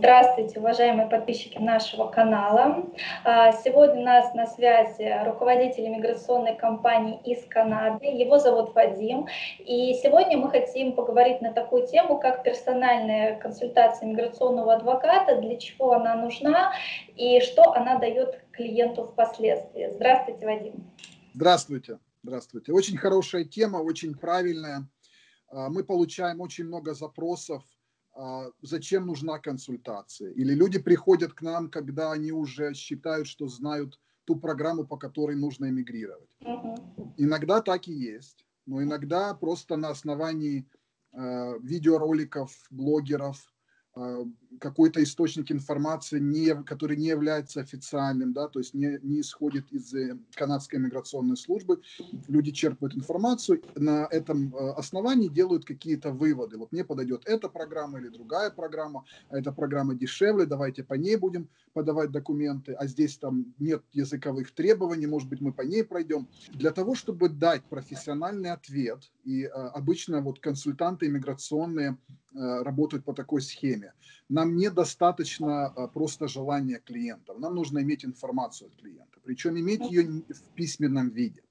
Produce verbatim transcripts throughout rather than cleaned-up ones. Здравствуйте, уважаемые подписчики нашего канала. Сегодня у нас на связи руководитель миграционной компании из Канады. Его зовут Вадим. И сегодня мы хотим поговорить на такую тему, как персональная консультация миграционного адвоката, для чего она нужна и что она дает клиенту впоследствии. Здравствуйте, Вадим. Здравствуйте. Здравствуйте. Очень хорошая тема, очень правильная. Мы получаем очень много запросов, зачем нужна консультация. Или люди приходят к нам, когда они уже считают, что знают ту программу, по которой нужно эмигрировать. Uh-huh. Иногда так и есть, но иногда просто на основании э, видеороликов, блогеров, э, какой-то источник информации, не, который не является официальным, да, то есть не, не исходит из канадской миграционной службы. Люди черпают информацию, на этом основании делают какие-то выводы. Вот мне подойдет эта программа или другая программа, а эта программа дешевле, давайте по ней будем подавать документы, а здесь там нет языковых требований, может быть, мы по ней пройдем. Для того, чтобы дать профессиональный ответ, и обычно вот консультанты миграционные работают по такой схеме, нам недостаточно просто желания клиентов. Нам нужно иметь информацию от клиента, причем иметь ее в письменном виде.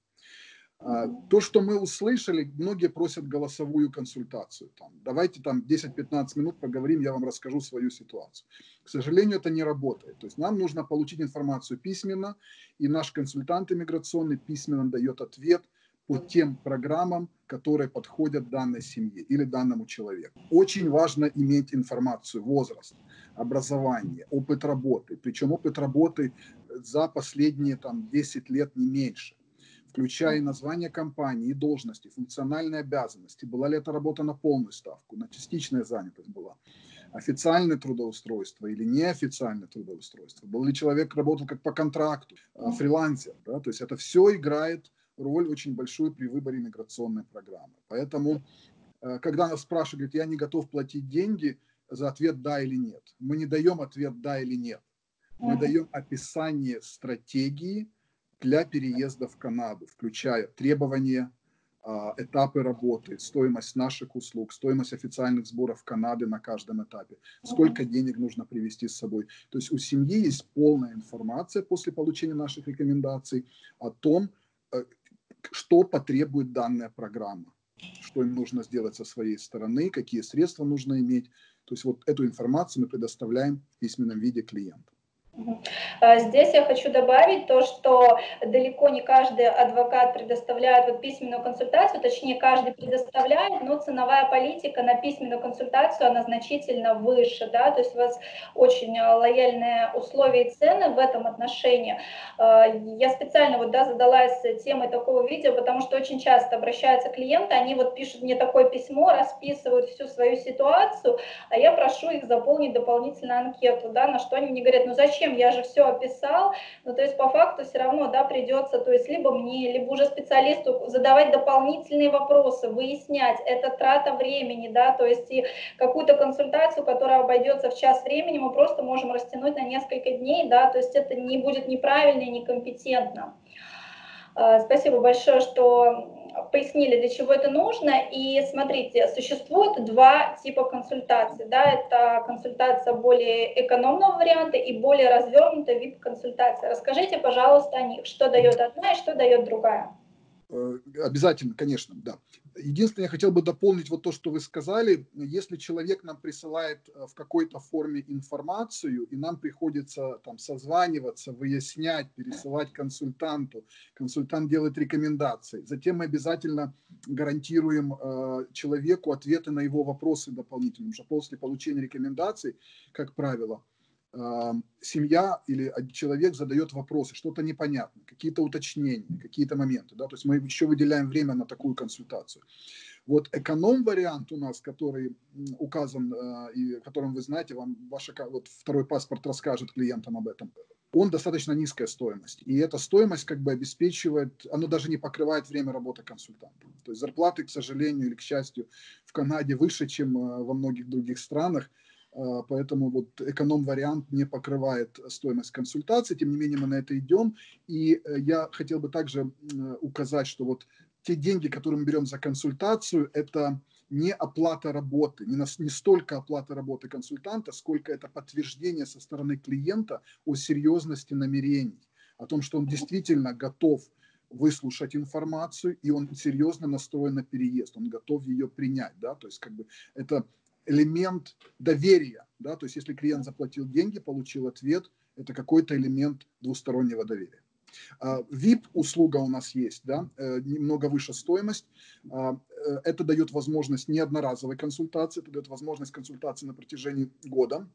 То, что мы услышали, многие просят голосовую консультацию. Там, давайте там десять-пятнадцать минут поговорим, я вам расскажу свою ситуацию. К сожалению, это не работает. То есть нам нужно получить информацию письменно, и наш консультант иммиграционный письменно дает ответ по тем программам, которые подходят данной семье или данному человеку. Очень важно иметь информацию: возраст, образование, опыт работы. Причем опыт работы за последние там, десять лет не меньше, включая название компании, должности, функциональные обязанности. Была ли эта работа на полную ставку, на частичная занятость была, официальное трудоустройство или неофициальное трудоустройство. Был ли человек, работал как по контракту, фрилансер. Да? То есть это все играет роль очень большую при выборе миграционной программы. Поэтому, когда нас спрашивают, я не готов платить деньги, за ответ «да» или «нет». Мы не даем ответ «да» или «нет». Мы даем описание стратегии для переезда в Канаду, включая требования, этапы работы, стоимость наших услуг, стоимость официальных сборов Канады на каждом этапе, сколько денег нужно привезти с собой. То есть у семьи есть полная информация после получения наших рекомендаций о том, что потребует данная программа, что им нужно сделать со своей стороны, какие средства нужно иметь. То есть вот эту информацию мы предоставляем в письменном виде клиенту. Здесь я хочу добавить то, что далеко не каждый адвокат предоставляет вот письменную консультацию, точнее каждый предоставляет, но ценовая политика на письменную консультацию, она значительно выше, да, то есть у вас очень лояльные условия и цены в этом отношении. Я специально вот, да, задалась темой такого видео, потому что очень часто обращаются клиенты, они вот пишут мне такое письмо, расписывают всю свою ситуацию, а я прошу их заполнить дополнительную анкету, да, на что они мне говорят: ну зачем? Я же все описал, но то есть по факту все равно, да, придется, то есть либо мне, либо уже специалисту задавать дополнительные вопросы, выяснять, это трата времени, да, то есть и какую-то консультацию, которая обойдется в час времени, мы просто можем растянуть на несколько дней, да, то есть это не будет неправильно и некомпетентно. Спасибо большое, что пояснили, для чего это нужно. И смотрите, существует два типа консультаций. Да? Это консультация более экономного варианта и более развернутый вид консультации. Расскажите, пожалуйста, о них. Что дает одна и что дает другая? Обязательно, конечно, да. Единственное, я хотел бы дополнить вот то, что вы сказали. Если человек нам присылает в какой-то форме информацию, и нам приходится там созваниваться, выяснять, пересылать консультанту, консультант делает рекомендации, затем мы обязательно гарантируем э, человеку ответы на его вопросы дополнительно, уже после получения рекомендаций, как правило, семья или человек задает вопросы, что-то непонятно, какие-то уточнения, какие-то моменты. Да? То есть мы еще выделяем время на такую консультацию. Вот эконом-вариант у нас, который указан, и о котором вы знаете, вам ваш вот, второй паспорт расскажет клиентам об этом, он достаточно низкая стоимость. И эта стоимость как бы обеспечивает, она даже не покрывает время работы консультанта. То есть зарплаты, к сожалению или к счастью, в Канаде выше, чем во многих других странах. Поэтому вот эконом-вариант не покрывает стоимость консультации, тем не менее мы на это идем. И я хотел бы также указать, что вот те деньги, которые мы берем за консультацию, это не оплата работы, не, на, не столько оплата работы консультанта, сколько это подтверждение со стороны клиента о серьезности намерений, о том, что он действительно готов выслушать информацию, и он серьезно настроен на переезд, он готов ее принять, да, то есть как бы это элемент доверия, да, то есть если клиент заплатил деньги, получил ответ, это какой-то элемент двустороннего доверия. ви ай пи-услуга у нас есть, да, немного выше стоимость. Это дает возможность не одноразовой консультации, это дает возможность консультации на протяжении года.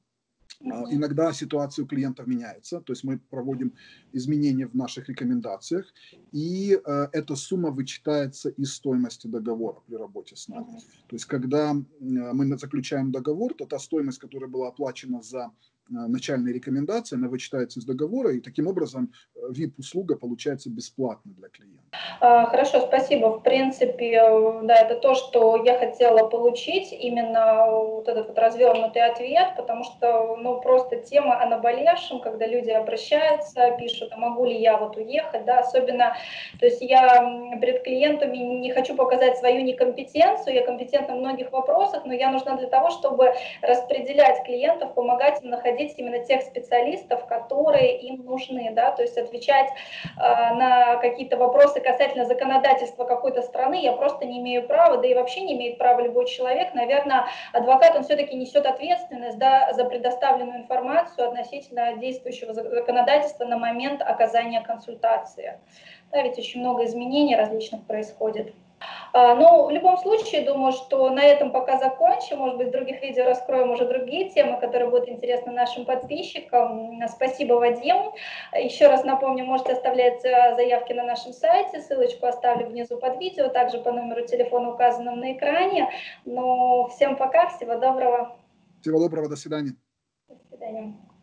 Иногда ситуация у клиентов меняется, то есть мы проводим изменения в наших рекомендациях, и э, эта сумма вычитается из стоимости договора при работе с нами. Mm-hmm. То есть когда э, мы заключаем договор, то та стоимость, которая была оплачена за э, начальные рекомендации, она вычитается из договора, и таким образом э, ви ай пи-услуга получается бесплатно для клиента. Хорошо, спасибо. В принципе, да, это то, что я хотела получить, именно вот этот вот развернутый ответ, потому что ну, просто тема о наболевшем, когда люди обращаются, пишут, а могу ли я вот уехать, да, особенно, то есть я перед клиентами не хочу показать свою некомпетенцию, я компетентна в многих вопросах, но я нужна для того, чтобы распределять клиентов, помогать им находить именно тех специалистов, которые им нужны, да, то есть отвечать э, на какие-то вопросы касательно законодательства какой-то страны, я просто не имею права, да и вообще не имеет права любой человек, наверное, адвокат, он все-таки несет ответственность, да, за предоставленную информацию относительно действующего законодательства на момент оказания консультации. Да, ведь очень много изменений различных происходит. Но в любом случае, думаю, что на этом пока закончим. Может быть, в других видео раскроем уже другие темы, которые будут интересны нашим подписчикам. Спасибо, Вадим. Еще раз напомню, можете оставлять заявки на нашем сайте. Ссылочку оставлю внизу под видео, также по номеру телефона, указанному на экране. Ну, всем пока, всего доброго. Всего доброго, до свидания. Thank you.